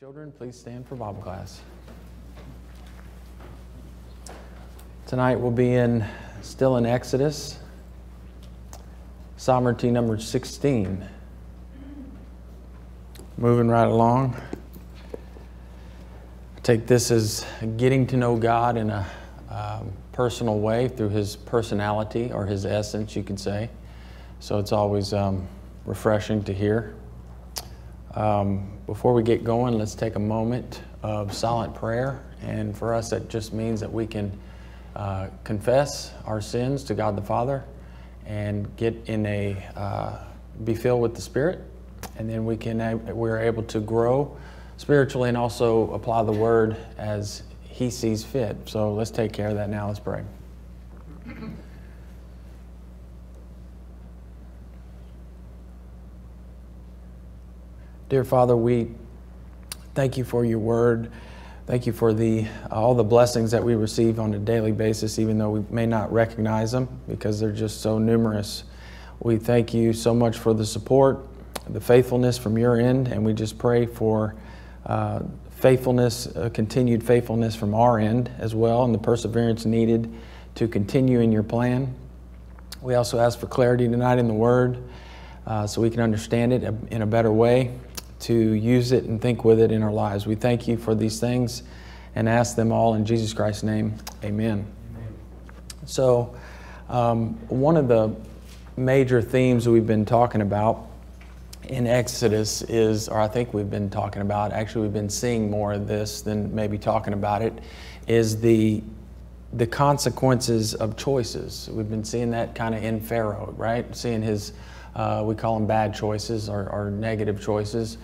Children, please stand for Bible class. Tonight we'll be still in Exodus, sovereignty number 16. Moving right along. I take this as getting to know God in a personal way through His personality or His essence, you could say. So it's always refreshing to hear. Before we get going, let's take a moment of silent prayer. And for us, that just means that we can confess our sins to God the Father and be filled with the Spirit. And then we're able to grow spiritually and also apply the Word as He sees fit. So let's take care of that now. Let's pray. Dear Father, we thank you for your word. Thank you for all the blessings that we receive on a daily basis, even though we may not recognize them because they're just so numerous. We thank you so much for the support, the faithfulness from your end, and we just pray for continued faithfulness from our end as well, and the perseverance needed to continue in your plan. We also ask for clarity tonight in the word so we can understand it in a better way, to use it and think with it in our lives. We thank you for these things and ask them all in Jesus Christ's name. Amen. Amen. So one of the major themes we've been talking about in Exodus is, or I think we've been talking about, actually we've been seeing more of this than maybe talking about it, is the consequences of choices. We've been seeing that kind of in Pharaoh, right? Seeing his we call them bad choices or negative choices.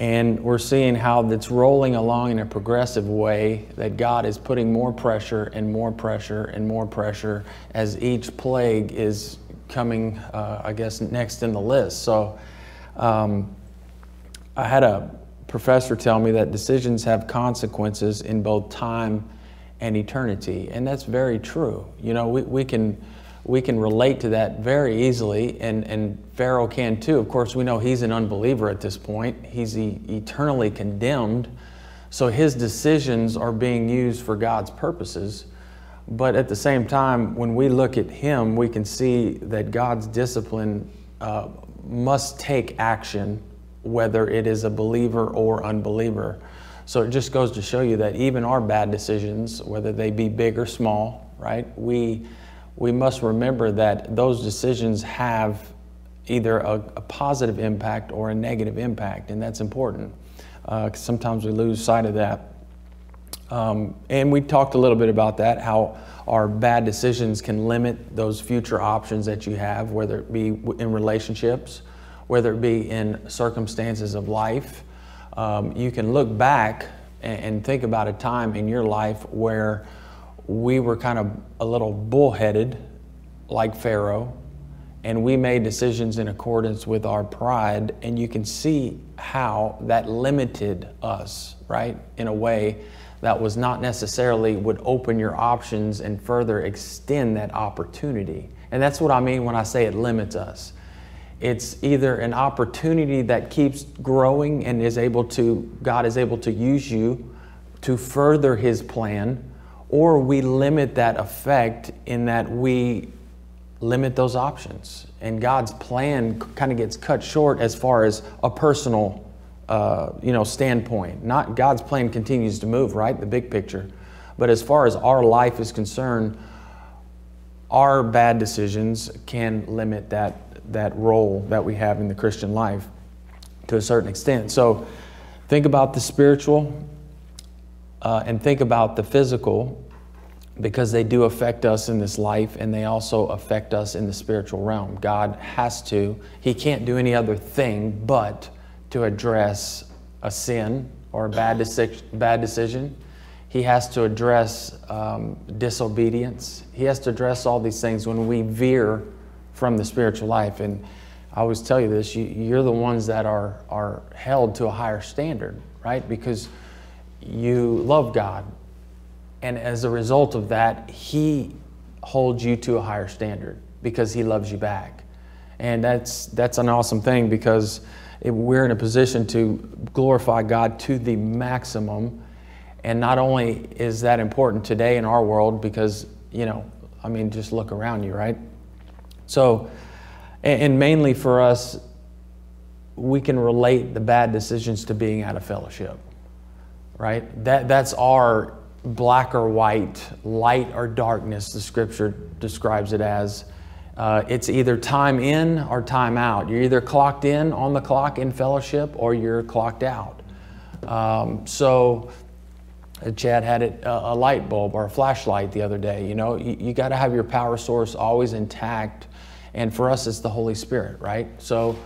And we're seeing how that's rolling along in a progressive way, that God is putting more pressure and more pressure and more pressure as each plague is coming, I guess, next in the list. So I had a professor tell me that decisions have consequences in both time and eternity. And that's very true. You know, we can relate to that very easily, and Pharaoh can too. Of course, we know he's an unbeliever at this point. He's eternally condemned, so his decisions are being used for God's purposes. But at the same time, when we look at him, we can see that God's discipline must take action, whether it is a believer or unbeliever. So it just goes to show you that even our bad decisions, whether they be big or small, right, we must remember that those decisions have either a positive impact or a negative impact, and that's important. Sometimes we lose sight of that. And we talked a little bit about that, how our bad decisions can limit those future options that you have, whether it be in relationships, whether it be in circumstances of life. You can look back and think about a time in your life where we were kind of a little bullheaded, like Pharaoh, and we made decisions in accordance with our pride, and you can see how that limited us, right, in a way that was not necessarily would open your options and further extend that opportunity. And that's what I mean when I say it limits us. It's either an opportunity that keeps growing and God is able to use you to further His plan, or we limit that effect in that we limit those options. And God's plan kind of gets cut short as far as a personal standpoint. Not God's plan continues to move, right? The big picture. But as far as our life is concerned, our bad decisions can limit that role that we have in the Christian life to a certain extent. So think about the spiritual and think about the physical, because they do affect us in this life, and they also affect us in the spiritual realm. God has to. He can't do any other thing but to address a sin or a bad decision. He has to address disobedience. He has to address all these things when we veer from the spiritual life. And I always tell you this, you're the ones that are held to a higher standard, right? Because you love God, and as a result of that, He holds you to a higher standard because He loves you back. And that's an awesome thing, because we're in a position to glorify God to the maximum. And not only is that important today in our world, because, you know, I mean, just look around you, right? So, and mainly for us, we can relate the bad decisions to being out of fellowship, right? That's our black or white, light or darkness, the Scripture describes it as. It's either time in or time out. You're either clocked in, on the clock in fellowship, or you're clocked out. So Chad had a light bulb or a flashlight the other day. You know, you got to have your power source always intact. And for us, it's the Holy Spirit, right? So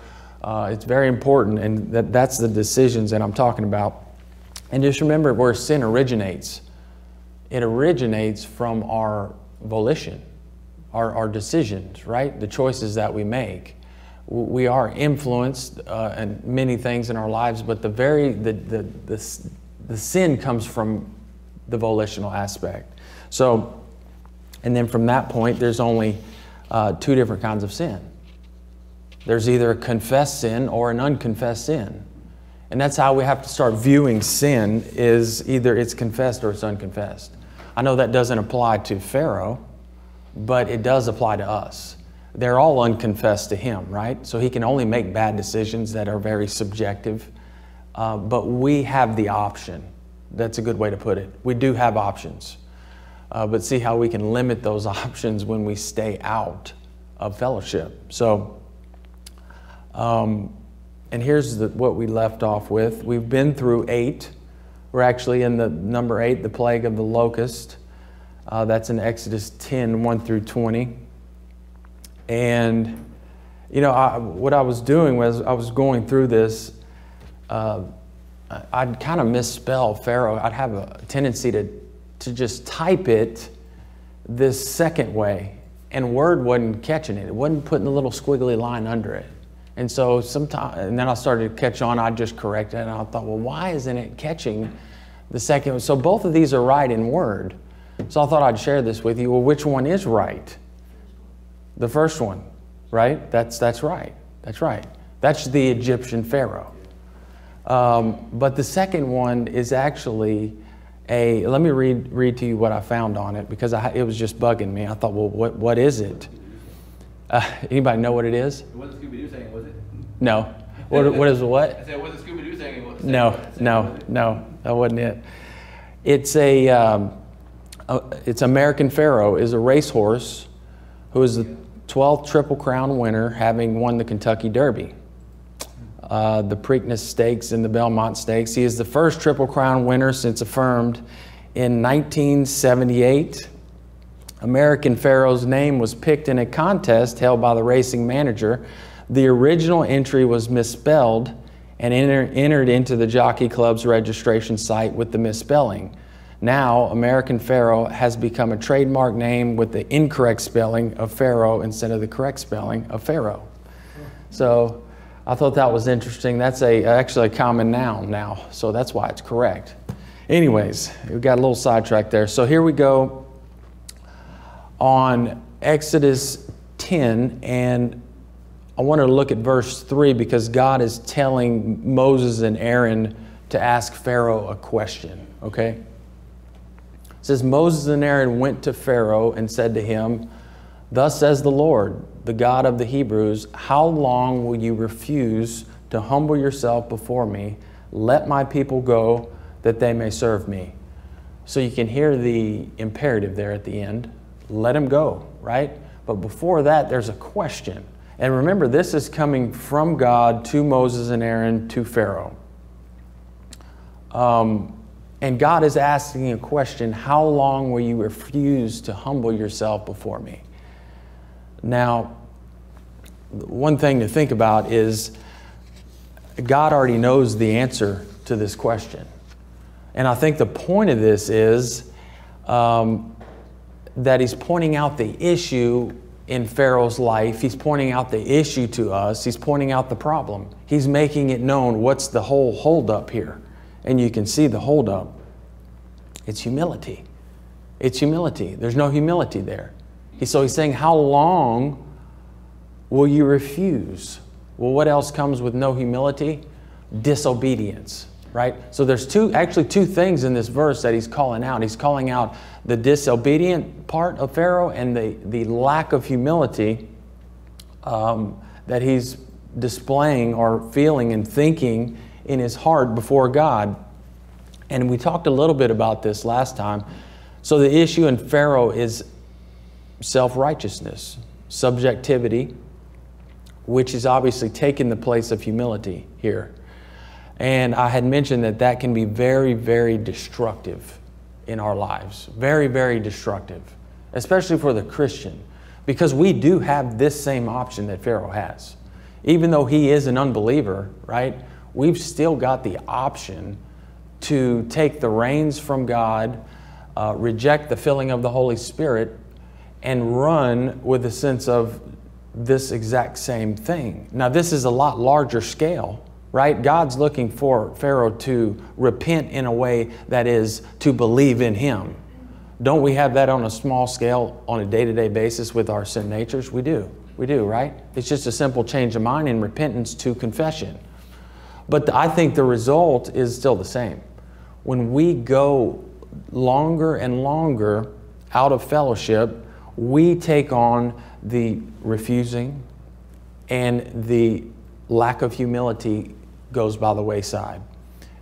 it's very important, and that's the decisions that I'm talking about. And just remember where sin originates. It originates from our volition, our decisions, right? The choices that we make. We are influenced in many things in our lives, but the sin comes from the volitional aspect. So, and then from that point, there's only two different kinds of sin. There's either a confessed sin or an unconfessed sin. And that's how we have to start viewing sin, is either it's confessed or it's unconfessed. I know that doesn't apply to Pharaoh, but it does apply to us. They're all unconfessed to him, right? So he can only make bad decisions that are very subjective. But we have the option. That's a good way to put it. We do have options. But see how we can limit those options when we stay out of fellowship. So, and here's what we left off with. We've been through 8. We're actually in the number 8, the plague of the locust. That's in Exodus 10, 1 through 20. And, you know, what I was doing was I was going through this. I'd kind of misspell Pharaoh. I'd have a tendency to just type it this second way. And Word wasn't catching it. It wasn't putting the little squiggly line under it. And so sometimes, and then I started to catch on, I'd just correct it, and I thought, well, why isn't it catching the second one? So both of these are right in Word. So I thought I'd share this with you. Well, which one is right? The first one, right? That's right. That's right. That's the Egyptian Pharaoh. But the second one is actually a, let me read to you what I found on it, because it was just bugging me. I thought, well, what is it? Anybody know what it is? It wasn't Scooby-Doo saying, was it? No. What is what? I said it wasn't Scooby-Doo saying. No, that wasn't it. It's a, it's American Pharaoh is a racehorse who is the 12th Triple Crown winner, having won the Kentucky Derby, the Preakness Stakes, and the Belmont Stakes. He is the first Triple Crown winner since affirmed in 1978. American Pharaoh's name was picked in a contest held by the racing manager. The original entry was misspelled and entered into the Jockey Club's registration site with the misspelling. Now, American Pharaoh has become a trademark name with the incorrect spelling of Pharaoh instead of the correct spelling of Pharaoh. So I thought that was interesting. That's actually a common noun now, so that's why it's correct. Anyways, we got a little sidetracked there. So here we go. On Exodus 10, and I want to look at verse 3, because God is telling Moses and Aaron to ask Pharaoh a question, okay? It says, Moses and Aaron went to Pharaoh and said to him, "Thus says the Lord, the God of the Hebrews, how long will you refuse to humble yourself before me? Let my people go, that they may serve me." So you can hear the imperative there at the end. Let him go, right? But before that, there's a question. And remember, this is coming from God to Moses and Aaron to Pharaoh. And God is asking a question, how long will you refuse to humble yourself before me? Now, one thing to think about is God already knows the answer to this question. And I think the point of this is, that he's pointing out the issue in Pharaoh's life. He's pointing out the issue to us. He's pointing out the problem. He's making it known what's the whole holdup here. And you can see the holdup. It's humility. It's humility. There's no humility there. So he's saying, how long will you refuse Well, what else comes with no humility? Disobedience, right? So there's actually two things in this verse that he's calling out. He's calling out the disobedient part of Pharaoh and the lack of humility that he's displaying or feeling and thinking in his heart before God. And we talked a little bit about this last time. So the issue in Pharaoh is self-righteousness, subjectivity, which is obviously taking the place of humility here. And I had mentioned that that can be very, very destructive in our lives. Very, very destructive, especially for the Christian, because we do have this same option that Pharaoh has. Even though he is an unbeliever, right? We've still got the option to take the reins from God, reject the filling of the Holy Spirit, and run with a sense of this exact same thing. Now, this is a lot larger scale, right? God's looking for Pharaoh to repent in a way that is to believe in him. Don't we have that on a small scale on a day-to-day basis with our sin natures? We do. We do, right? It's just a simple change of mind and repentance to confession. But I think the result is still the same. When we go longer and longer out of fellowship, we take on the refusing, and the lack of humility goes by the wayside.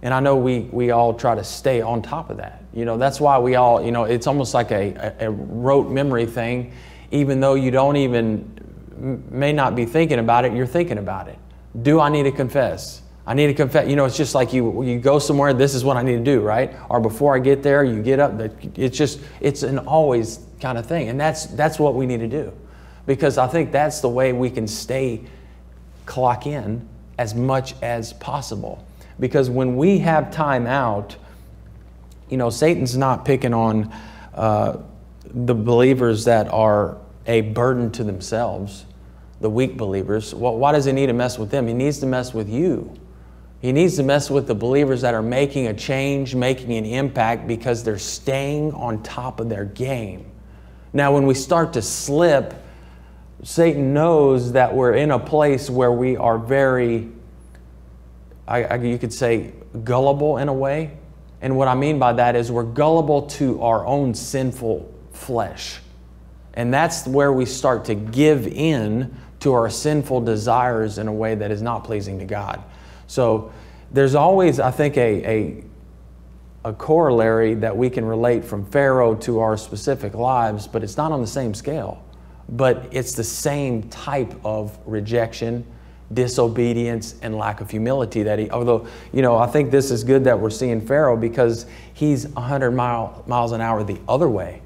And I know we all try to stay on top of that. You know, that's why we all, you know, it's almost like a rote memory thing. Even though you don't even, may not be thinking about it, you're thinking about it. Do I need to confess? I need to confess. You know, it's just like you go somewhere, this is what I need to do, right? Or before I get there, you get up. It's just, it's an always kind of thing. And that's what we need to do. Because I think that's the way we can stay clock in as much as possible. Because when we have time out, you know, Satan's not picking on the believers that are a burden to themselves, the weak believers. Well, why does he need to mess with them? He needs to mess with you. He needs to mess with the believers that are making a change, making an impact, because they're staying on top of their game. Now, when we start to slip, Satan knows that we're in a place where we are very, you could say, gullible in a way. And what I mean by that is we're gullible to our own sinful flesh. And that's where we start to give in to our sinful desires in a way that is not pleasing to God. So there's always, I think, a corollary that we can relate from Pharaoh to our specific lives, but it's not on the same scale. But it's the same type of rejection, disobedience, and lack of humility that he, although, you know, I think this is good that we're seeing Pharaoh because he's 100 miles an hour the other way.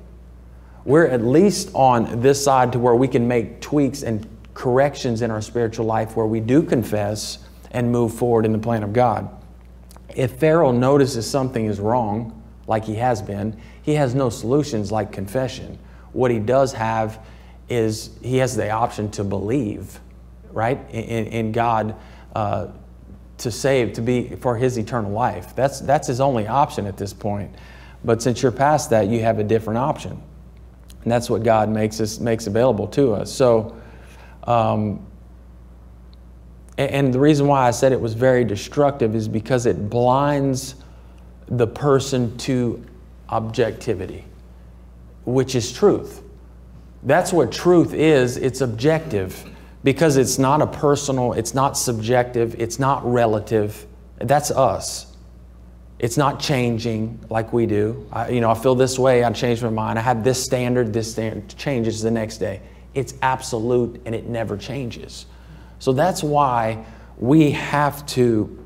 We're at least on this side to where we can make tweaks and corrections in our spiritual life where we do confess and move forward in the plan of God. If Pharaoh notices something is wrong, like he has been, he has no solutions like confession. What he does have is he has the option to believe, right, in God to save, to be for his eternal life. That's his only option at this point. But since you're past that, you have a different option. And that's what God makes available to us. So, and the reason why I said it was very destructive is because it blinds the person to objectivity, which is truth. That's what truth is. It's objective because it's not a personal, it's not subjective, it's not relative. That's us. It's not changing like we do. You know, I feel this way, I changed my mind. I had this standard changes the next day. It's absolute and it never changes. So that's why we have to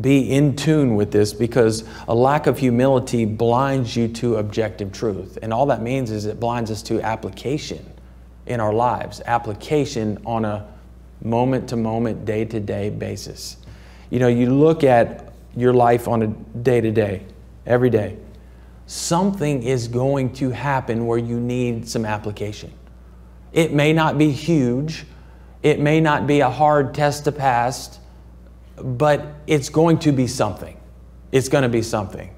be in tune with this, because a lack of humility blinds you to objective truth. And all that means is it blinds us to application in our lives, application on a moment-to-moment, day-to-day basis. You know, you look at your life on a day-to-day, every day. Something is going to happen where you need some application. It may not be huge. It may not be a hard test to pass, but it's going to be something. It's going to be something.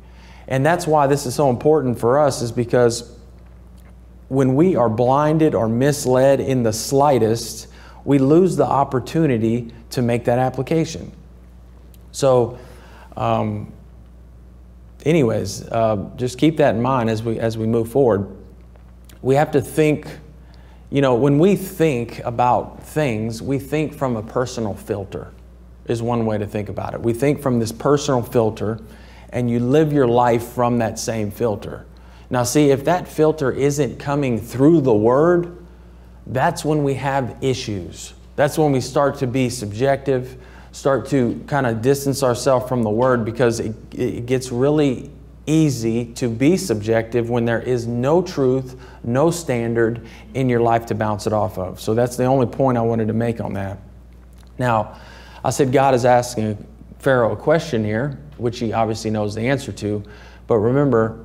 And that's why this is so important for us, is because when we are blinded or misled in the slightest, we lose the opportunity to make that application. So anyways, just keep that in mind as we move forward. We have to think, you know, when we think about things, we think from a personal filter is one way to think about it. We think from this personal filter, and you live your life from that same filter. Now see, if that filter isn't coming through the Word, that's when we have issues. That's when we start to be subjective, start to kind of distance ourselves from the Word, because it gets really easy to be subjective when there is no truth, no standard in your life to bounce it off of. So that's the only point I wanted to make on that. Now, I said God is asking Pharaoh a question here, which he obviously knows the answer to, but remember,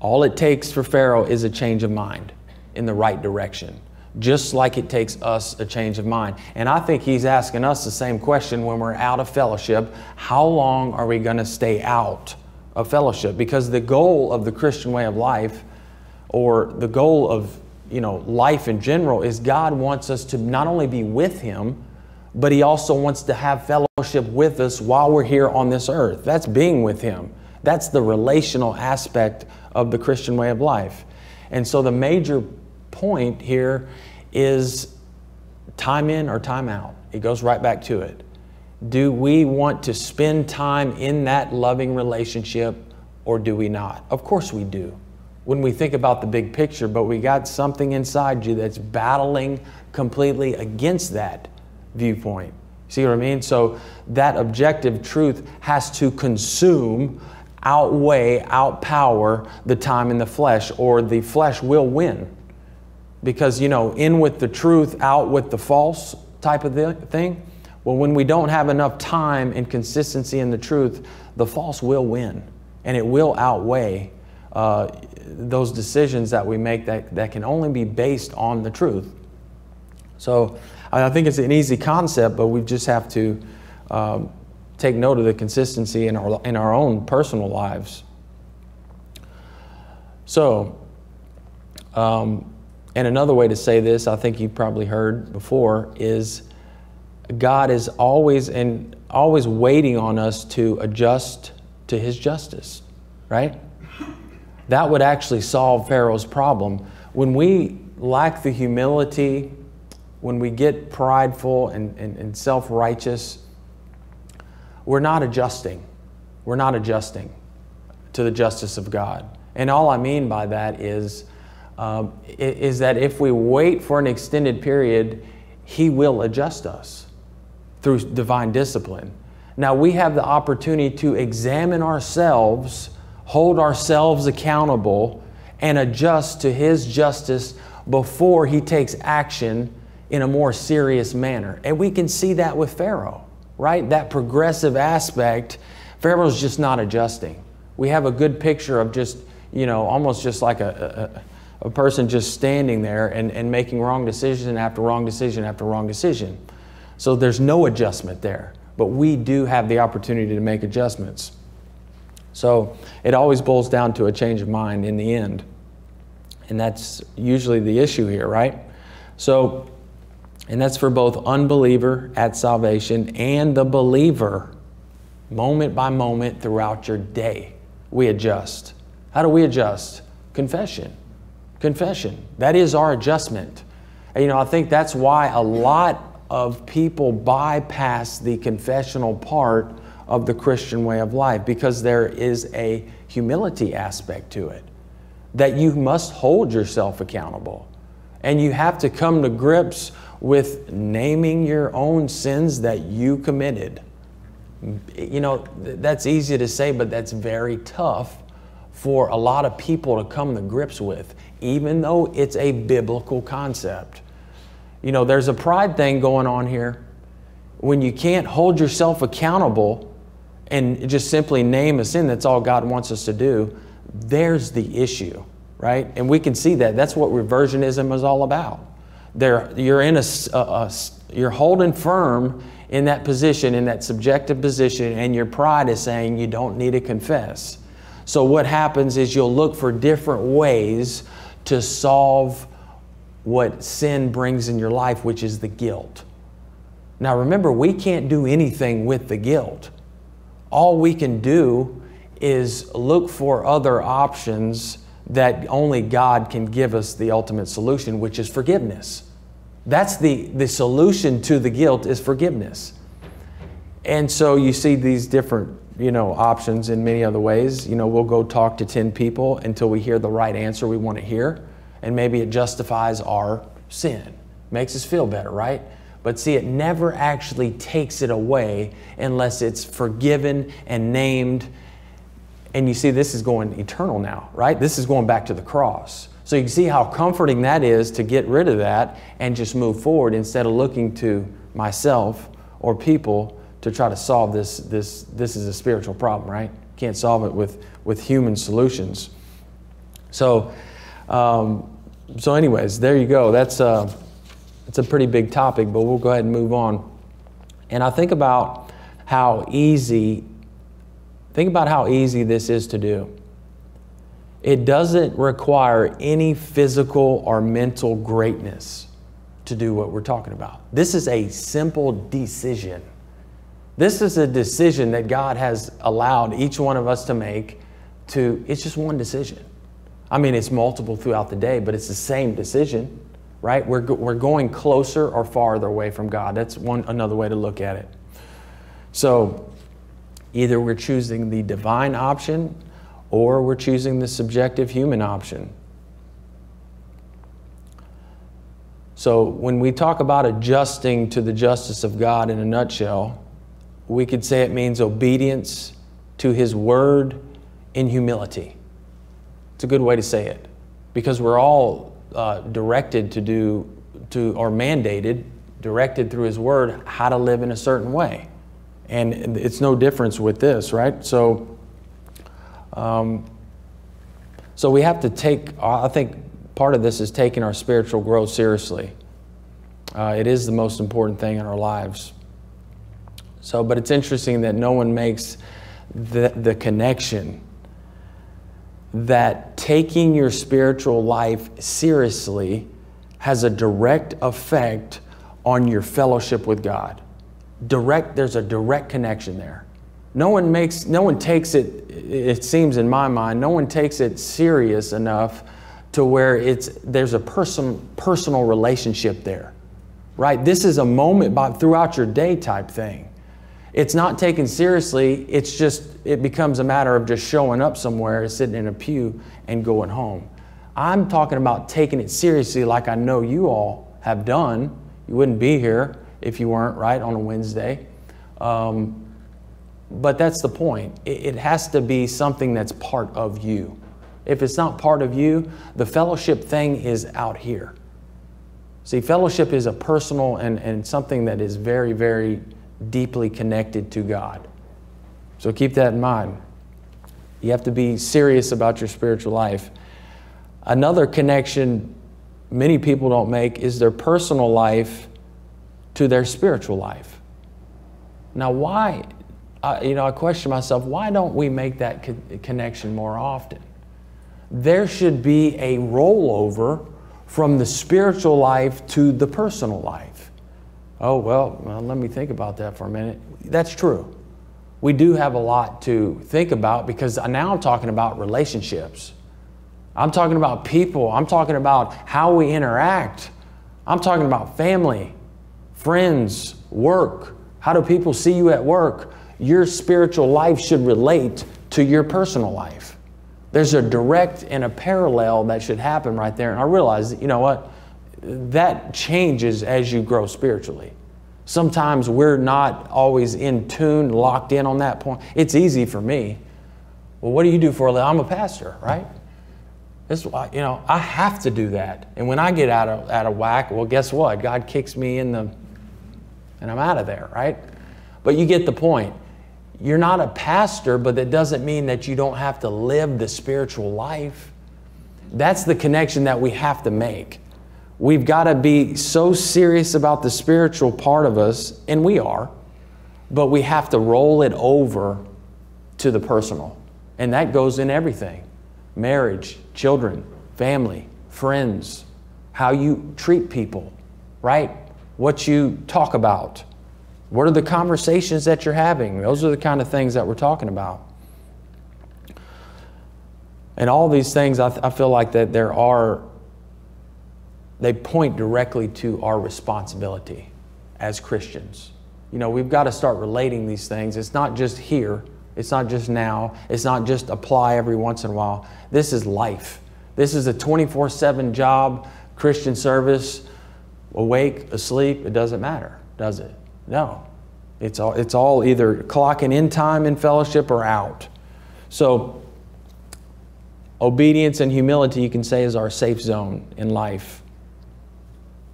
all it takes for Pharaoh is a change of mind in the right direction, just like it takes us a change of mind. And I think he's asking us the same question when we're out of fellowship. How long are we going to stay out of fellowship? Because the goal of the Christian way of life, or the goal of, you know, life in general, is God wants us to not only be with Him, but He also wants to have fellowship with us while we're here on this earth. That's being with Him. That's the relational aspect of the Christian way of life. And so the major point here is time in or time out. It goes right back to it. Do we want to spend time in that loving relationship, or do we not? Of course we do, when we think about the big picture, but we got something inside you that's battling completely against that viewpoint. See what I mean? So that objective truth has to consume, outweigh, outpower the time in the flesh, or the flesh will win. Because, you know, in with the truth, out with the false type of thing. Well, when we don't have enough time and consistency in the truth, the false will win, and it will outweigh those decisions that we make that can only be based on the truth. So I think it's an easy concept, but we just have to take note of the consistency in our own personal lives. So, and another way to say this, I think you've probably heard before, is God is always waiting on us to adjust to His justice, right? That would actually solve Pharaoh's problem. When we lack the humility, when we get prideful and self-righteous, we're not adjusting. We're not adjusting to the justice of God. And all I mean by that is that if we wait for an extended period, He will adjust us through divine discipline. Now, we have the opportunity to examine ourselves, hold ourselves accountable, and adjust to His justice before He takes action in a more serious manner. And we can see that with Pharaoh, right? That progressive aspect, Pharaoh's just not adjusting. We have a good picture of just, you know, almost just like a person just standing there and making wrong decision after wrong decision after wrong decision. So there's no adjustment there, but we do have the opportunity to make adjustments. So it always boils down to a change of mind in the end. And that's usually the issue here, right? So, and that's for both unbeliever at salvation and the believer. Moment by moment throughout your day, we adjust. How do we adjust? Confession. Confession. That is our adjustment. And, you know, I think that's why a lot of people bypass the confessional part of the Christian way of life, because there is a humility aspect to it, that you must hold yourself accountable. And you have to come to grips with naming your own sins that you committed. You know, that's easy to say, but that's very tough for a lot of people to come to grips with, even though it's a biblical concept. You know, there's a pride thing going on here. When you can't hold yourself accountable and just simply name a sin, that's all God wants us to do, there's the issue, right? And we can see that. That's what reversionism is all about. You're holding firm in that position, in that subjective position, and your pride is saying you don't need to confess. So what happens is you'll look for different ways to solve what sin brings in your life, which is the guilt. Now remember, we can't do anything with the guilt. All we can do is look for other options that only God can give us the ultimate solution, which is forgiveness. That's the solution to the guilt is forgiveness. And so you see these different, options in many other ways. We'll go talk to 10 people until we hear the right answer we want to hear. And maybe it justifies our sin, makes us feel better, right? But see, it never actually takes it away unless it's forgiven and named. And you see, this is going eternal now, right? This is going back to the cross. So you can see how comforting that is to get rid of that and just move forward instead of looking to myself or people to try to solve this. This is a spiritual problem, right? Can't solve it with human solutions. So, anyways, there you go. It's a pretty big topic, but we'll go ahead and move on. And I think about how easy this is to do. It doesn't require any physical or mental greatness to do what we're talking about. This is a simple decision. This is a decision that God has allowed each one of us to make. It's just one decision. I mean, it's multiple throughout the day, but it's the same decision, right? We're going closer or farther away from God. That's another way to look at it. So either we're choosing the divine option or we're choosing the subjective human option. So when we talk about adjusting to the justice of God in a nutshell, we could say it means obedience to His word in humility. It's a good way to say it, because we're all directed or mandated, directed through His word, how to live in a certain way. And it's no difference with this, right? So, we have to I think part of this is taking our spiritual growth seriously. It is the most important thing in our lives. So, but it's interesting that no one makes the connection that taking your spiritual life seriously has a direct effect on your fellowship with God. There's a direct connection there. No one takes it, it seems in my mind, no one takes it serious enough to where there's a personal relationship there, right? This is a moment throughout your day type thing. It's not taken seriously, it becomes a matter of just showing up somewhere, sitting in a pew and going home. I'm talking about taking it seriously like I know you all have done. You wouldn't be here if you weren't, right, on a Wednesday. But that's the point. It has to be something that's part of you. If it's not part of you, the fellowship thing is out here. See, fellowship is a personal and something that is very, very deeply connected to God. So keep that in mind. You have to be serious about your spiritual life. Another connection many people don't make is their personal life to their spiritual life. Now why, I question myself, why don't we make that connection more often? There should be a rollover from the spiritual life to the personal life. Oh, well, let me think about that for a minute. That's true. We do have a lot to think about, because now I'm talking about relationships. I'm talking about people. I'm talking about how we interact. I'm talking about family, friends, work. How do people see you at work? Your spiritual life should relate to your personal life. There's a direct and a parallel that should happen right there. And I realize, you know what? That changes as you grow spiritually. Sometimes we're not always in tune, locked in on that point. It's easy for me. Well, what do you do for a living? I'm a pastor, right? That's why, I have to do that. And when I get out of whack, well, guess what? God kicks me and I'm out of there, right? But you get the point. You're not a pastor, but that doesn't mean that you don't have to live the spiritual life. That's the connection that we have to make. We've got to be so serious about the spiritual part of us, and we are, but we have to roll it over to the personal. And that goes in everything. Marriage, children, family, friends, how you treat people, right? What you talk about. What are the conversations that you're having? Those are the kind of things that we're talking about. And all these things, I feel like that they point directly to our responsibility as Christians. You know, we've got to start relating these things. It's not just here. It's not just now. It's not just apply every once in a while. This is life. This is a 24/7 job, Christian service, awake, asleep. It doesn't matter, does it? No. It's all either clocking in time in fellowship or out. So obedience and humility, you can say, is our safe zone in life.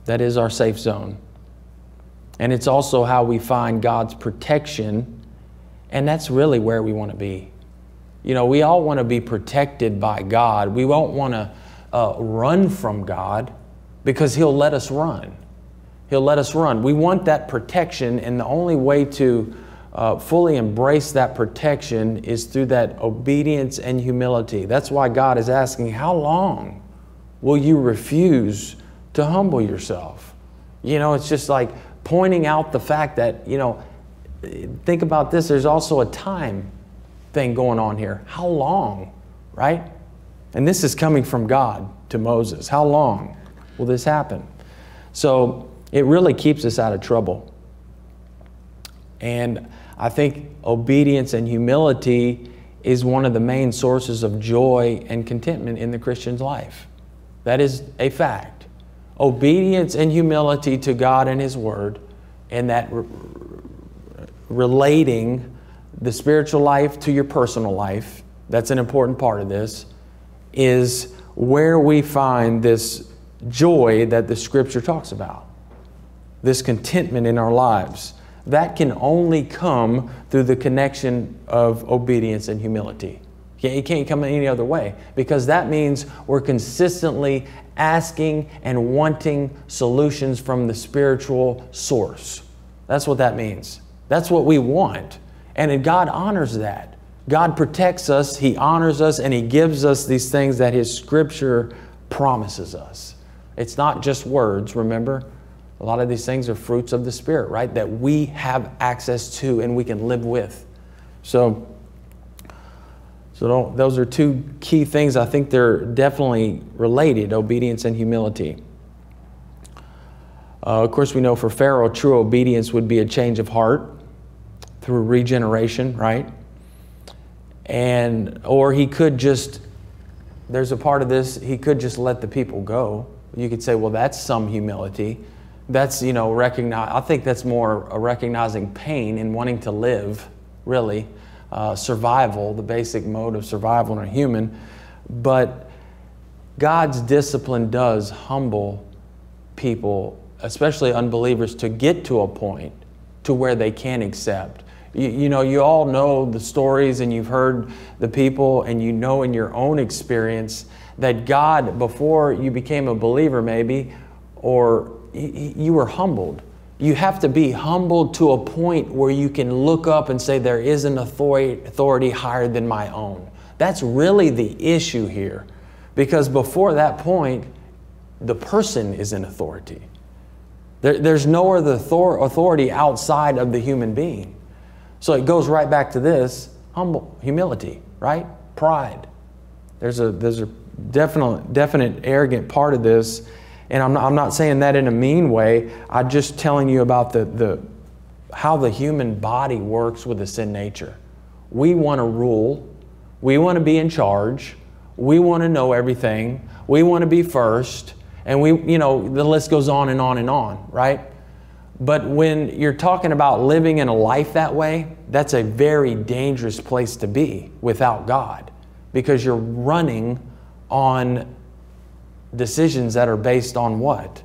That is our safe zone. And it's also how we find God's protection, and that's really where we want to be. You know, we all want to be protected by God. We won't want to run from God, because He'll let us run. He'll let us run. We want that protection, and the only way to fully embrace that protection is through that obedience and humility. That's why God is asking, how long will you refuse to humble yourself? You know, it's just like pointing out the fact that, you know, think about this, there's also a time thing going on here. How long, right? And this is coming from God to Moses. How long will this happen? So it really keeps us out of trouble. And I think obedience and humility is one of the main sources of joy and contentment in the Christian's life. That is a fact. Obedience and humility to God and His Word, and that relating the spiritual life to your personal life, that's an important part of this, is where we find this joy that the Scripture talks about, this contentment in our lives. That can only come through the connection of obedience and humility. It can't come any other way, because that means we're consistently asking and wanting solutions from the spiritual source. That's what that means. That's what we want. And God honors that. God protects us, He honors us, and He gives us these things that His Scripture promises us. It's not just words, remember? A lot of these things are fruits of the Spirit, right? That we have access to and we can live with. So those are two key things. I think they're definitely related, obedience and humility. Of course, we know for Pharaoh, true obedience would be a change of heart through regeneration, right? Or he could just, there's a part of this, he could just let the people go. You could say, well, that's some humility. That's, you know, I think that's more a recognizing pain and wanting to live, really. Survival, the basic mode of survival in a human. But God's discipline does humble people, especially unbelievers, to get to a point to where they can accept. You know, you all know the stories and you've heard the people, and you know in your own experience that God, before you became a believer maybe, or you were humbled. You have to be humbled to a point where you can look up and say, there is an authority higher than my own. That's really the issue here, because before that point, the person is in authority. There's no other authority outside of the human being. So it goes right back to this, humility, right? Pride. There's a definite arrogant part of this. And I'm not saying that in a mean way. I'm just telling you about how the human body works with the sin nature. We want to rule. We want to be in charge. We want to know everything. We want to be first. And you know, the list goes on and on and on, right? But when you're talking about living in a life that way, that's a very dangerous place to be without God, because you're running on decisions that are based on what?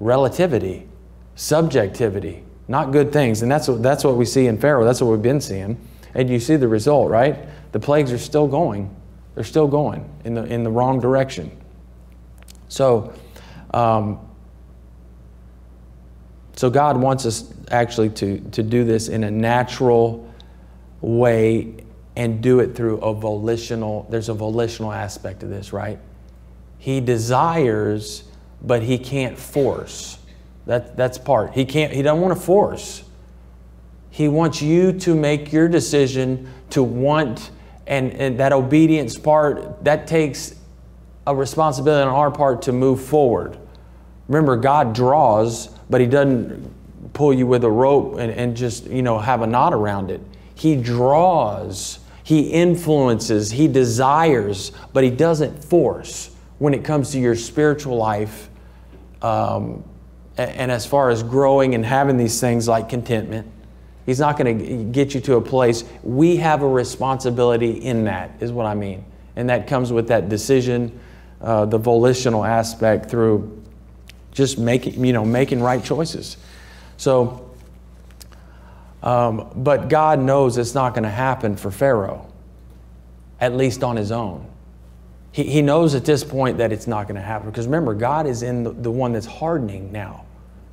Relativity, subjectivity, not good things. And that's what we see in Pharaoh. That's what we've been seeing. And you see the result, right? The plagues are still going. They're still going in the wrong direction. So, God wants us actually to do this in a natural way, and do it through a volitional aspect of this, right? He desires but he can't force. That's part. He doesn't want to force. He wants you to make your decision to want, and that obedience part, that takes a responsibility on our part to move forward. Remember, God draws, but he doesn't pull you with a rope and just, you know, have a knot around it. He draws, he influences, he desires, but he doesn't force when it comes to your spiritual life. And as far as growing and having these things like contentment, he's not going to get you to a place. We have a responsibility in that, is what I mean. And that comes with that decision, the volitional aspect through just making, you know, making right choices. So, but God knows it's not going to happen for Pharaoh, at least on his own. He knows at this point that it's not going to happen. Because remember, God is in the one that's hardening now.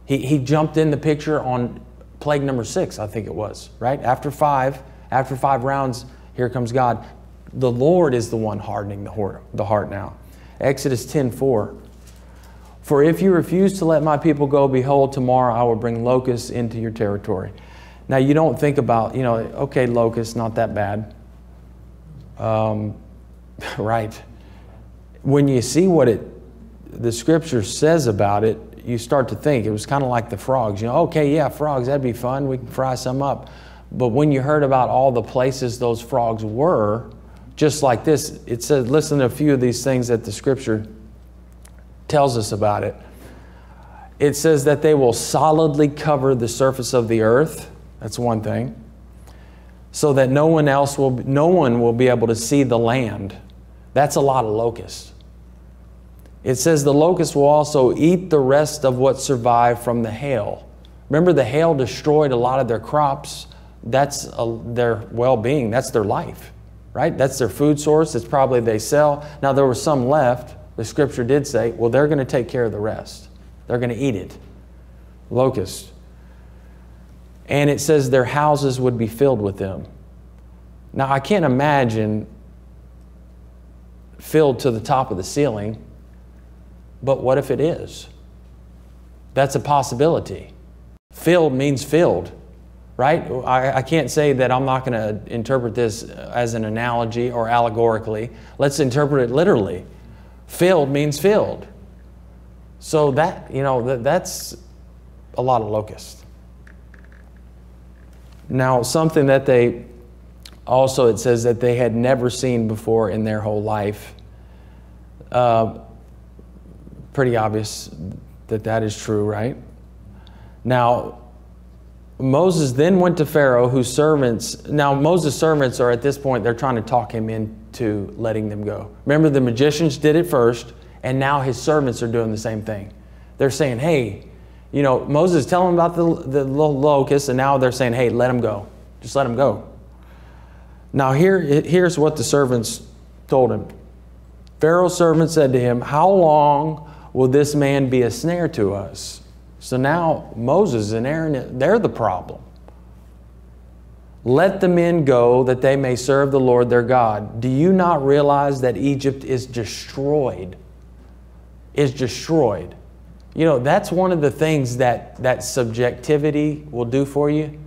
He jumped in the picture on plague number 6, I think it was, right? After five rounds, here comes God. The Lord is the one hardening the heart now. Exodus 10:4. For if you refuse to let my people go, behold, tomorrow I will bring locusts into your territory. Now, you don't think about, you know, okay, locusts, not that bad. Right. When you see what the scripture says about it, you start to think it was kind of like the frogs. You know, okay, yeah, frogs, that'd be fun. We can fry some up. But when you heard about all the places those frogs were, just like this, it says, listen to a few of these things that the scripture tells us about it. It says that they will solidly cover the surface of the earth. That's one thing. So that no one will be able to see the land. That's a lot of locusts. It says the locusts will also eat the rest of what survived from the hail. Remember, the hail destroyed a lot of their crops. That's their well-being. That's their life, right? That's their food source. It's probably they sell. Now, there was some left. The scripture did say, well, they're going to take care of the rest. They're going to eat it. Locusts. And it says their houses would be filled with them. Now, I can't imagine filled to the top of the ceiling, but what if it is? That's a possibility. Filled means filled, right? I can't say that I'm not going to interpret this as an analogy or allegorically. Let's interpret it literally. Filled means filled. So that, you know, that's a lot of locusts. Now, something that they also, it says that they had never seen before in their whole life. Pretty obvious that that is true, right? Now, Moses then went to Pharaoh, whose servants, now Moses' servants are at this point, they're trying to talk him into letting them go. Remember, the magicians did it first, and now his servants are doing the same thing. They're saying, hey, you know, Moses is telling them about the little locusts, and now they're saying, hey, let them go. Just let them go. Now, here's what the servants told him. Pharaoh's servant said to him, how long will this man be a snare to us? So now Moses and Aaron, they're the problem. Let the men go that they may serve the Lord their God. Do you not realize that Egypt is destroyed? Is destroyed. You know, that's one of the things that subjectivity will do for you.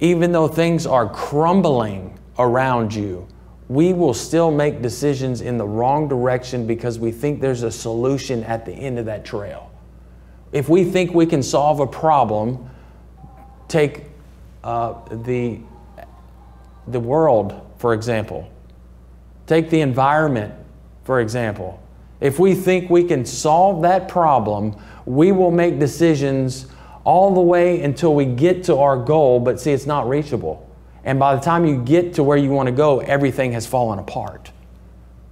Even though things are crumbling around you, we will still make decisions in the wrong direction because we think there's a solution at the end of that trail. If we think we can solve a problem, take the world, for example. Take the environment, for example. If we think we can solve that problem, we will make decisions all the way until we get to our goal, but see, it's not reachable. And by the time you get to where you want to go, everything has fallen apart,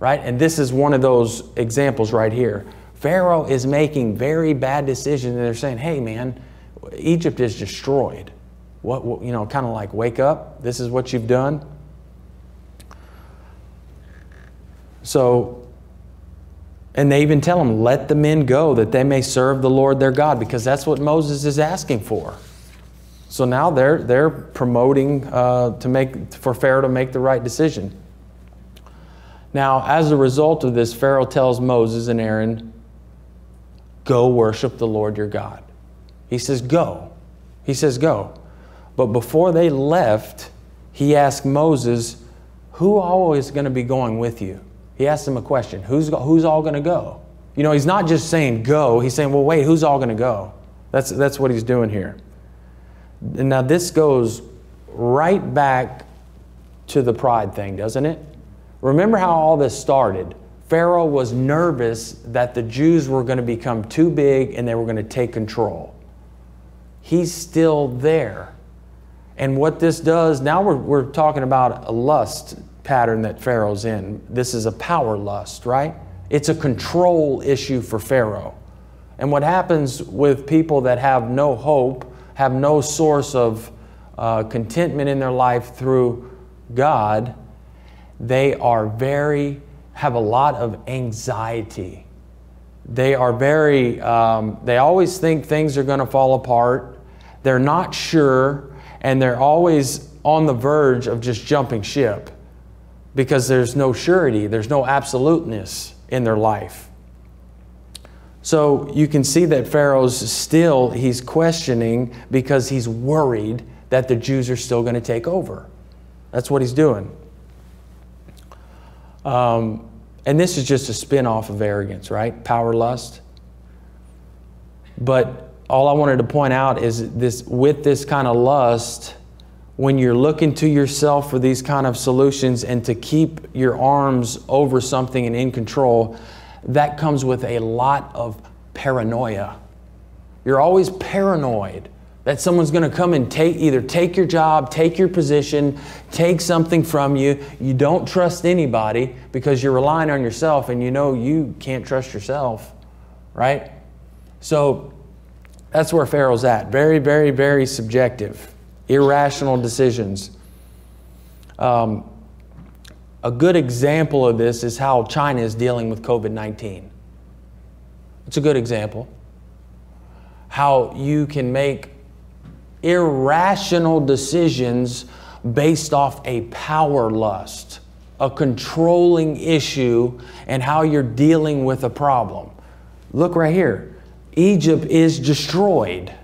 right? And this is one of those examples right here. Pharaoh is making very bad decisions, and they're saying, hey, man, Egypt is destroyed. What, you know, kind of like, wake up, this is what you've done. So, and they even tell them, let the men go that they may serve the Lord their God, because that's what Moses is asking for. So now they're promoting for Pharaoh to make the right decision. Now, as a result of this, Pharaoh tells Moses and Aaron, go worship the Lord your God. He says, go. He says, go. But before they left, he asked Moses, who all is going to be going with you? He asked them a question. Who's all going to go? You know, he's not just saying go. He's saying, well, wait, who's all going to go? That's what he's doing here. Now, this goes right back to the pride thing, doesn't it? Remember how all this started. Pharaoh was nervous that the Jews were going to become too big and they were going to take control. He's still there. And what this does, now we're talking about a lust pattern that Pharaoh's in. This is a power lust, right? It's a control issue for Pharaoh. And what happens with people that have no hope, have no source of contentment in their life through God, they are have a lot of anxiety. They are they always think things are going to fall apart. They're not sure, and they're always on the verge of just jumping ship because there's no surety, there's no absoluteness in their life. So you can see that Pharaoh's still, he's questioning because he's worried that the Jews are still going to take over. That's what he's doing. And this is just a spin-off of arrogance, right? Power lust. But all I wanted to point out is this: with this kind of lust, when you're looking to yourself for these kind of solutions and to keep your arms over something and in control, that comes with a lot of paranoia. You're always paranoid that someone's going to come and either take your job, take your position, take something from you. You don't trust anybody because you're relying on yourself, and you know you can't trust yourself, right? So that's where Pharaoh's at. Very, very, very subjective, irrational decisions. A good example of this is how China is dealing with COVID-19. It's a good example. How you can make irrational decisions based off a power lust, a controlling issue, and how you're dealing with a problem. Look right here. Egypt is destroyed.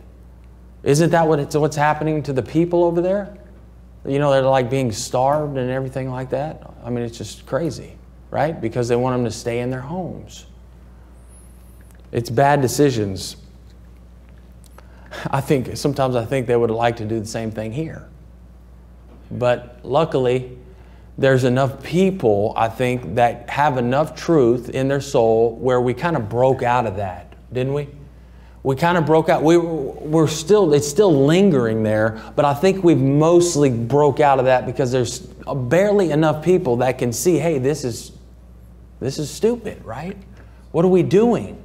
Isn't that what's happening to the people over there? You know, they're like being starved and everything like that. I mean, it's just crazy, right? Because they want them to stay in their homes. It's bad decisions. Sometimes I think they would like to do the same thing here. But luckily, there's enough people, I think, that have enough truth in their soul where we kind of broke out of that, didn't we? We kind of broke out. It's still lingering there, but I think we've mostly broke out of that because there's barely enough people that can see, hey, this is stupid, right? What are we doing?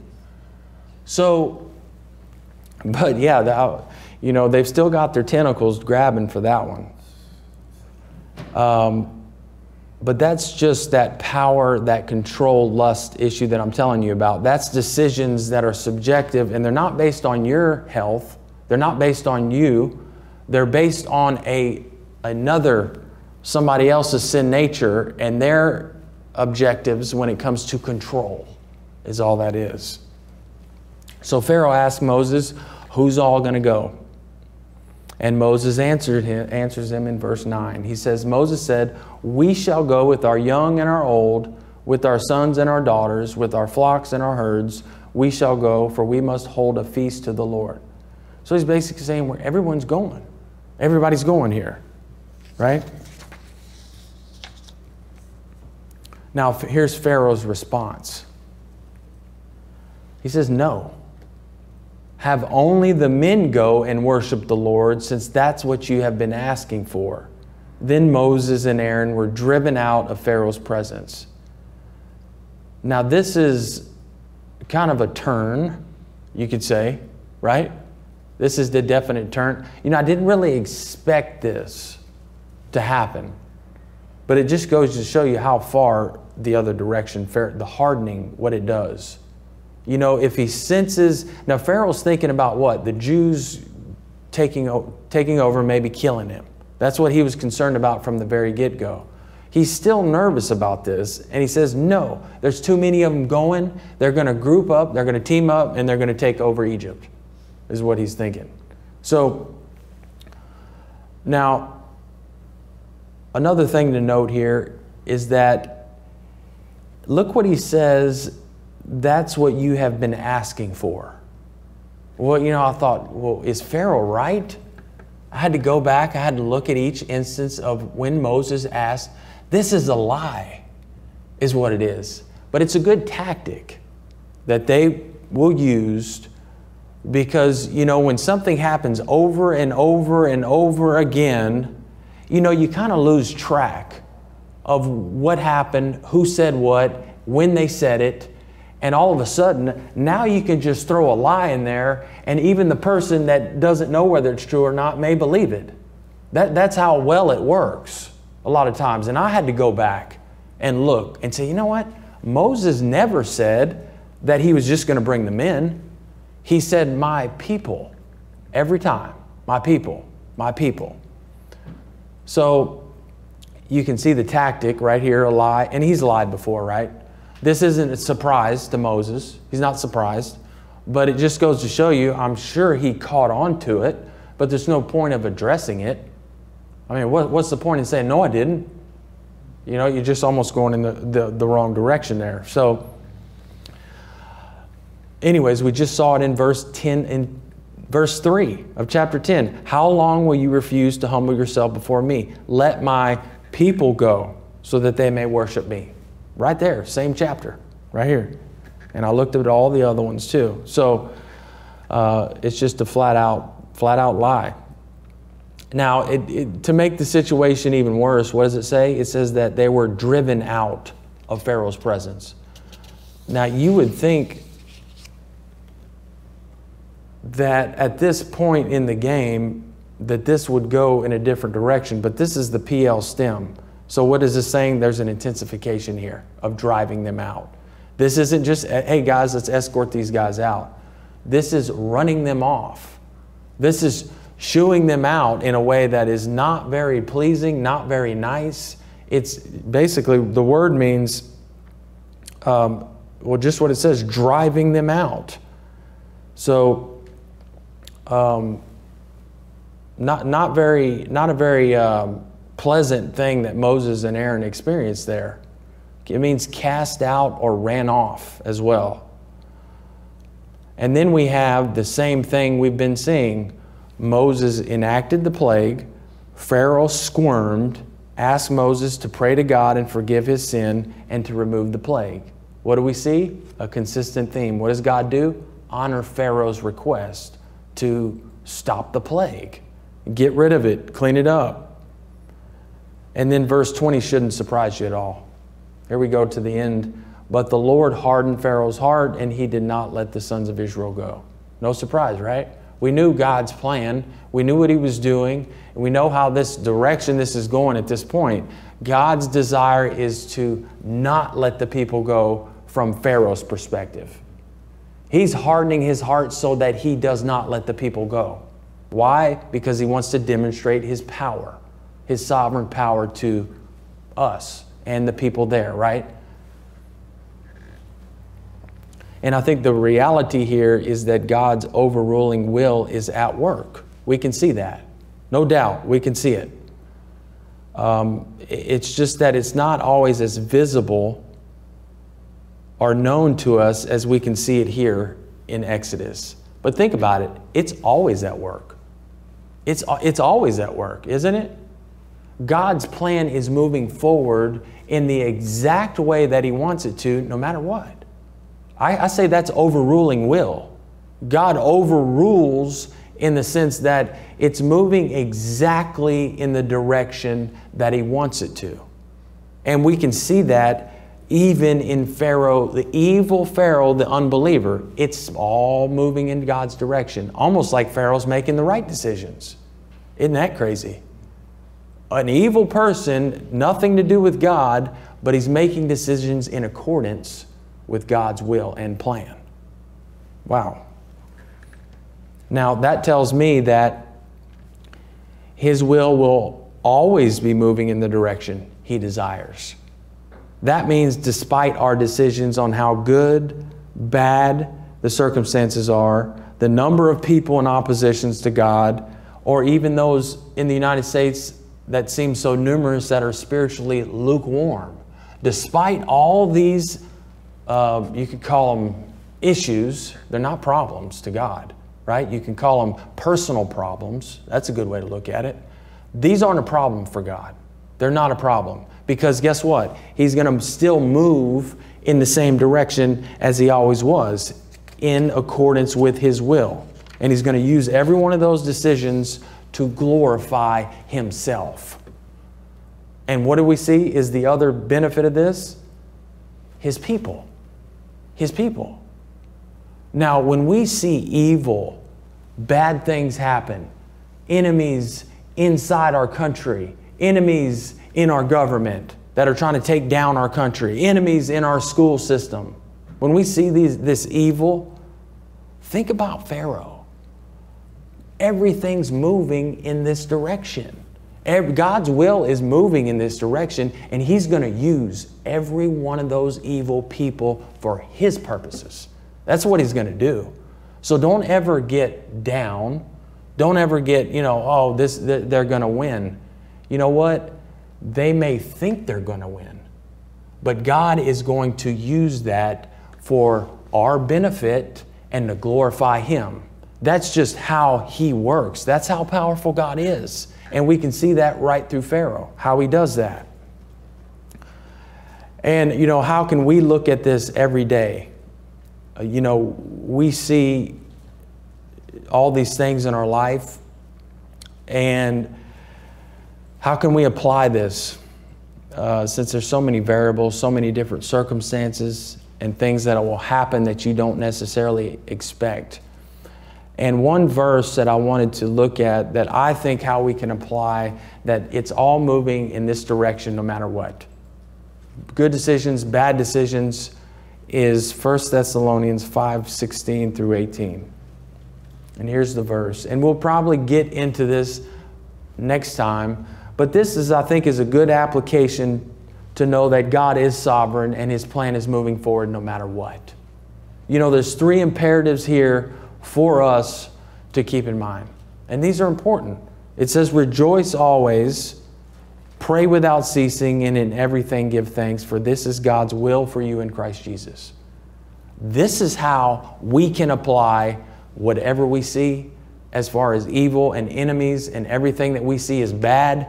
So, but yeah, you know, they've still got their tentacles grabbing for that one. But that's just that power, that control, lust issue that I'm telling you about. That's decisions that are subjective, and they're not based on your health. They're not based on you. They're based on somebody else's sin nature, and their objectives when it comes to control is all that is. So Pharaoh asked Moses, who's all going to go? And Moses answers him in verse 9. He says, Moses said, we shall go with our young and our old, with our sons and our daughters, with our flocks and our herds. We shall go, for we must hold a feast to the Lord. So he's basically saying where everyone's going. Everybody's going here, right? Now, here's Pharaoh's response. He says, no. Have only the men go and worship the Lord, since that's what you have been asking for. Then Moses and Aaron were driven out of Pharaoh's presence. Now, this is kind of a turn, you could say, right? This is the definite turn. You know, I didn't really expect this to happen, but it just goes to show you how far the other direction, the hardening, what it does. You know, if he senses, now Pharaoh's thinking about what? The Jews taking over, maybe killing him. That's what he was concerned about from the very get-go. He's still nervous about this, and he says, no, there's too many of them going. They're going to group up, they're going to team up, and they're going to take over Egypt, is what he's thinking. So now, another thing to note here is that, look what he says, that's what you have been asking for. Well, you know, I thought, well, is Pharaoh right? I had to go back, I had to look at each instance of when Moses asked. This is a lie, is what it is. But it's a good tactic that they will use, because, you know, when something happens over and over and over again, you know, you kind of lose track of what happened, who said what, when they said it, and all of a sudden, now you can just throw a lie in there, and even the person that doesn't know whether it's true or not may believe it. That's how well it works a lot of times. And I had to go back and look and say, you know what? Moses never said that he was just going to bring them in. He said, my people, every time, my people, my people. So you can see the tactic right here, a lie, and he's lied before, right? This isn't a surprise to Moses. He's not surprised, but it just goes to show you, I'm sure he caught on to it, but there's no point of addressing it. I mean, what's the point in saying, no, I didn't? You know, you're just almost going in the wrong direction there. So anyways, we just saw it in verse 3 of chapter 10. How long will you refuse to humble yourself before me? Let my people go so that they may worship me. Right there, same chapter, right here. And I looked at all the other ones too. So it's just a flat out lie. Now, to make the situation even worse, what does it say? It says that they were driven out of Pharaoh's presence. Now, you would think that at this point in the game, that this would go in a different direction, but this is the PL stem. So what is this saying? There's an intensification here of driving them out. This isn't just, hey guys, let's escort these guys out. This is running them off. This is shooing them out in a way that is not very pleasing, not very nice. It's basically, the word means, well, just what it says, driving them out. So not a very pleasant thing that Moses and Aaron experienced there. It means cast out or ran off as well. And then we have the same thing we've been seeing. Moses enacted the plague. Pharaoh squirmed, asked Moses to pray to God and forgive his sin and to remove the plague. What do we see? A consistent theme. What does God do? Honor Pharaoh's request to stop the plague. Get rid of it, clean it up. And then verse 20 shouldn't surprise you at all. Here we go to the end. But the Lord hardened Pharaoh's heart, and he did not let the sons of Israel go. No surprise, right? We knew God's plan. We knew what he was doing. And we know how this direction this is going at this point. God's desire is to not let the people go from Pharaoh's perspective. He's hardening his heart so that he does not let the people go. Why? Because he wants to demonstrate his power. His sovereign power to us and the people there, right? And I think the reality here is that God's overruling will is at work. We can see that. No doubt, we can see it. It's just that it's not always as visible or known to us as we can see it here in Exodus. But think about it, it's always at work. It's always at work, isn't it? God's plan is moving forward in the exact way that he wants it to, no matter what. I say that's overruling will. God overrules in the sense that it's moving exactly in the direction that he wants it to. And we can see that even in Pharaoh, the evil Pharaoh, the unbeliever. It's all moving in God's direction, almost like Pharaoh's making the right decisions. Isn't that crazy? An evil person, nothing to do with God, but he's making decisions in accordance with God's will and plan. Wow. Now that tells me that his will always be moving in the direction he desires. That means despite our decisions on how good, bad the circumstances are, the number of people in oppositions to God, or even those in the United States that seem so numerous that are spiritually lukewarm. Despite all these, you could call them issues, they're not problems to God, right? You can call them personal problems. That's a good way to look at it. These aren't a problem for God. They're not a problem because guess what? He's going to still move in the same direction as he always was, in accordance with his will. And he's going to use every one of those decisions to glorify himself. And what do we see is the other benefit of this? His people. His people. Now, when we see evil, bad things happen, enemies inside our country, enemies in our government that are trying to take down our country, enemies in our school system, when we see this evil, think about Pharaoh. Everything's moving in this direction. God's will is moving in this direction, and he's going to use every one of those evil people for his purposes. That's what he's going to do. So don't ever get down. Don't ever get, you know, oh, they're going to win. You know what? They may think they're going to win, but God is going to use that for our benefit and to glorify him. That's just how he works. That's how powerful God is. And we can see that right through Pharaoh, how he does that. And, you know, how can we look at this every day? You know, we see all these things in our life. And how can we apply this? Since there's so many variables, so many different circumstances and things that will happen that you don't necessarily expect. And one verse that I wanted to look at that I think how we can apply that it's all moving in this direction no matter what. Good decisions, bad decisions is 1 Thessalonians 5:16 through 18. And here's the verse. And we'll probably get into this next time. But this is, I think, is a good application to know that God is sovereign and his plan is moving forward no matter what. You know, there's three imperatives here for us to keep in mind. And these are important. It says, rejoice always, pray without ceasing, and in everything give thanks, for this is God's will for you in Christ Jesus. This is how we can apply whatever we see as far as evil and enemies and everything that we see is bad.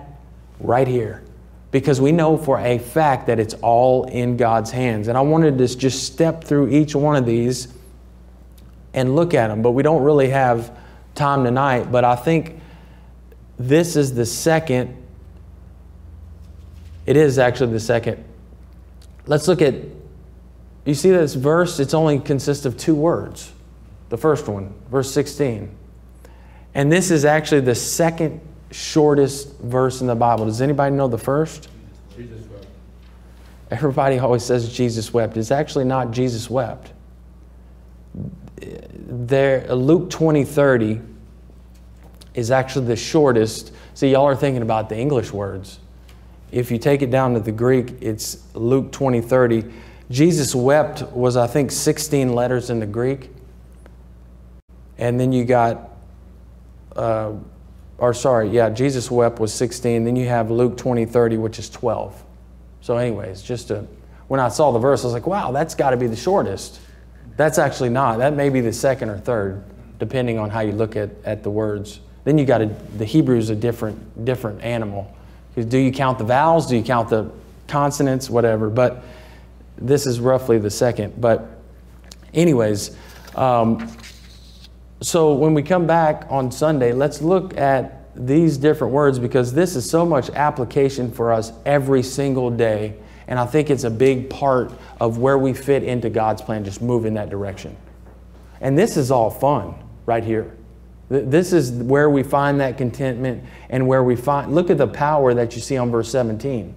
Right here, because we know for a fact that it's all in God's hands. And I wanted to just step through each one of these and look at them, but we don't really have time tonight. But I think this is the second. It is actually the second. Let's look at, you see this verse, it's only consists of two words. The first one, verse 16. And this is actually the second shortest verse in the Bible. Does anybody know the first? Jesus wept. Everybody always says Jesus wept. It's actually not Jesus wept. There, Luke 20:30 is actually the shortest. See, y'all are thinking about the English words. If you take it down to the Greek, it's Luke 20:30. Jesus wept was, I think, 16 letters in the Greek. And then you got... Jesus wept was 16. Then you have Luke 20:30, which is 12. So anyways, when I saw the verse, I was like, wow, that's got to be the shortest. That's actually not. That may be the second or third, depending on how you look at the words. Then you got the Hebrew's a different animal. Do you count the vowels? Do you count the consonants? Whatever. But this is roughly the second. But anyways, so when we come back on Sunday, let's look at these different words because this is so much application for us every single day. And I think it's a big part of where we fit into God's plan, just move in that direction. And this is all fun right here. This is where we find that contentment and where we find, look at the power that you see on verse 17.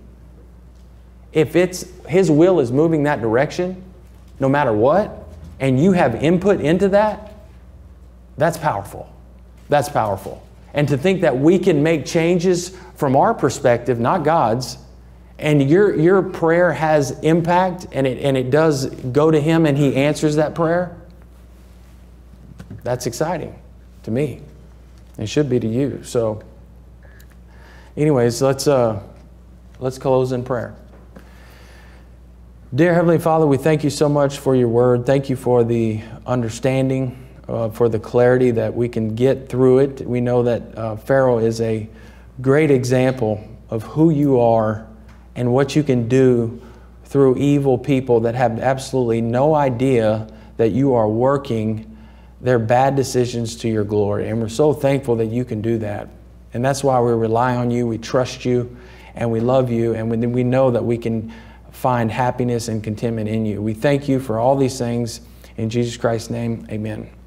If it's his will is moving that direction, no matter what, and you have input into that, that's powerful. That's powerful. And to think that we can make changes from our perspective, not God's, and your prayer has impact, and it does go to him, and he answers that prayer, that's exciting to me. It should be to you. So anyways, let's close in prayer. Dear Heavenly Father, we thank you so much for your word. Thank you for the understanding, for the clarity that we can get through it. We know that Pharaoh is a great example of who you are and what you can do through evil people that have absolutely no idea that you are working their bad decisions to your glory. And we're so thankful that you can do that. And that's why we rely on you, we trust you, and we love you, and we know that we can find happiness and contentment in you. We thank you for all these things. In Jesus Christ's name, amen.